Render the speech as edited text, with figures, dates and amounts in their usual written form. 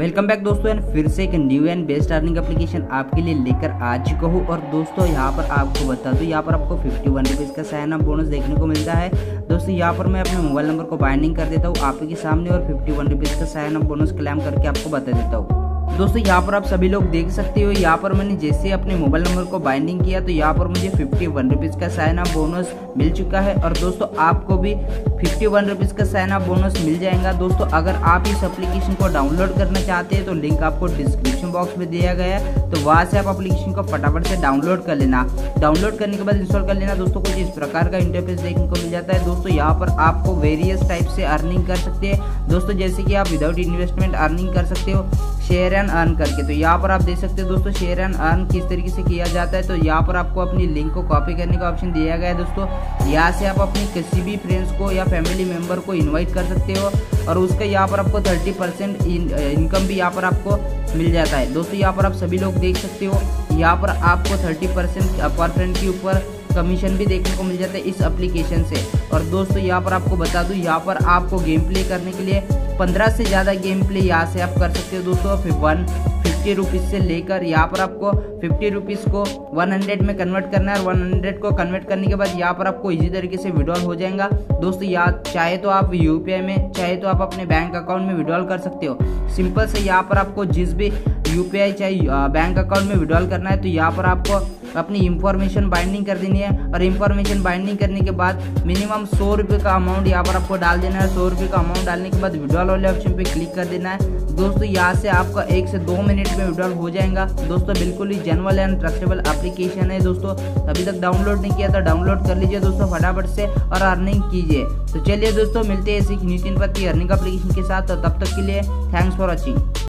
Welcome back दोस्तों, and फिर से एक new and best earning application आपके लिए लेकर आ चुका हूँ। और दोस्तों यहाँ पर आपको बता दूँ, यहाँ पर आपको 51 रुपीज़ का साइन अप बोनस देखने को मिलता है। दोस्तों यहाँ पर मैं अपने मोबाइल नंबर को बाइंडिंग कर देता हूँ आपके सामने और 51 रुपीज़ का साइन अप बोनस क्लेम करके आपको बता देता हूँ। दोस्तों यहाँ पर आप सभी लोग देख सकते हो, यहाँ पर मैंने जैसे अपने मोबाइल नंबर को बाइंडिंग किया तो यहाँ पर मुझे 51 रुपीज़ का साइन अप बोनस मिल चुका है। और दोस्तों आपको भी 51 रुपीज़ का साइन अप बोनस मिल जाएगा। दोस्तों अगर आप इस एप्लीकेशन को डाउनलोड करना चाहते हैं तो लिंक आपको डिस्क्रिप्शन बॉक्स में दिया गया है, तो वहाँ से आप एप्लीकेशन को फटाफट से डाउनलोड कर लेना। डाउनलोड करने के बाद इंस्टॉल कर लेना। दोस्तों कुछ इस प्रकार का इंटरफेस देखने को मिल जाता है। दोस्तों यहाँ पर आपको वेरियस टाइप से अर्निंग कर सकते हैं। दोस्तों जैसे कि आप विदाउट इन्वेस्टमेंट अर्निंग कर सकते हो शेयर एंड अर्न करके। तो यहाँ पर आप देख सकते हो दोस्तों शेयर एंड अर्न किस तरीके से किया जाता है। तो यहाँ पर आपको अपनी लिंक को कॉपी करने का ऑप्शन दिया गया है। दोस्तों यहाँ से आप अपने किसी भी फ्रेंड्स को या फैमिली मेंबर को इनवाइट कर सकते हो और उसका यहाँ पर आपको 30% इनकम भी यहाँ पर आपको मिल जाता है। दोस्तों यहाँ पर आप सभी लोग देख सकते हो, यहाँ पर आपको 30% पर फ्रेंड के ऊपर कमीशन भी देखने को मिल जाता है इस एप्लीकेशन से। और दोस्तों यहाँ पर आपको बता दूँ, यहाँ पर आपको गेम प्ले करने के लिए 15 से ज़्यादा गेम प्ले यहाँ से आप कर सकते हो। दोस्तों 50 रुपीज़ से लेकर यहाँ पर आपको 50 रुपीज़ को 100 में कन्वर्ट करना है और 100 को कन्वर्ट करने के बाद यहाँ पर आपको इजी तरीके से विड्रॉल हो जाएगा। दोस्तों यहाँ चाहे तो आप UPI में, चाहे तो आप अपने बैंक अकाउंट में विड्रॉल कर सकते हो। सिंपल से यहाँ पर आपको जिस भी UPI चाहे बैंक अकाउंट में विड्रॉल करना है तो यहाँ पर आपको अपनी इंफॉर्मेशन बाइंडिंग कर देनी है। और इंफॉर्मेशन बाइंडिंग करने के बाद मिनिमम 100 रुपये का अमाउंट यहाँ पर आपको डाल देना है। 100 रुपये का अमाउंट डालने के बाद विड्रॉल वाले ऑप्शन पे क्लिक कर देना है। दोस्तों यहाँ से आपका 1 से 2 मिनट में विड्रॉल हो जाएगा। दोस्तों बिल्कुल ही जेन्युइन एंड ट्रस्टेबल एप्लीकेशन है। दोस्तों अभी तक डाउनलोड नहीं किया तो डाउनलोड कर लीजिए दोस्तों फटाफट से और अर्निंग कीजिए। तो चलिए दोस्तों मिलते हैं ऐसी नीतिन पत्ती अर्निंग एप्लीकेशन के साथ। तब तक के लिए थैंक्स फॉर वॉचिंग।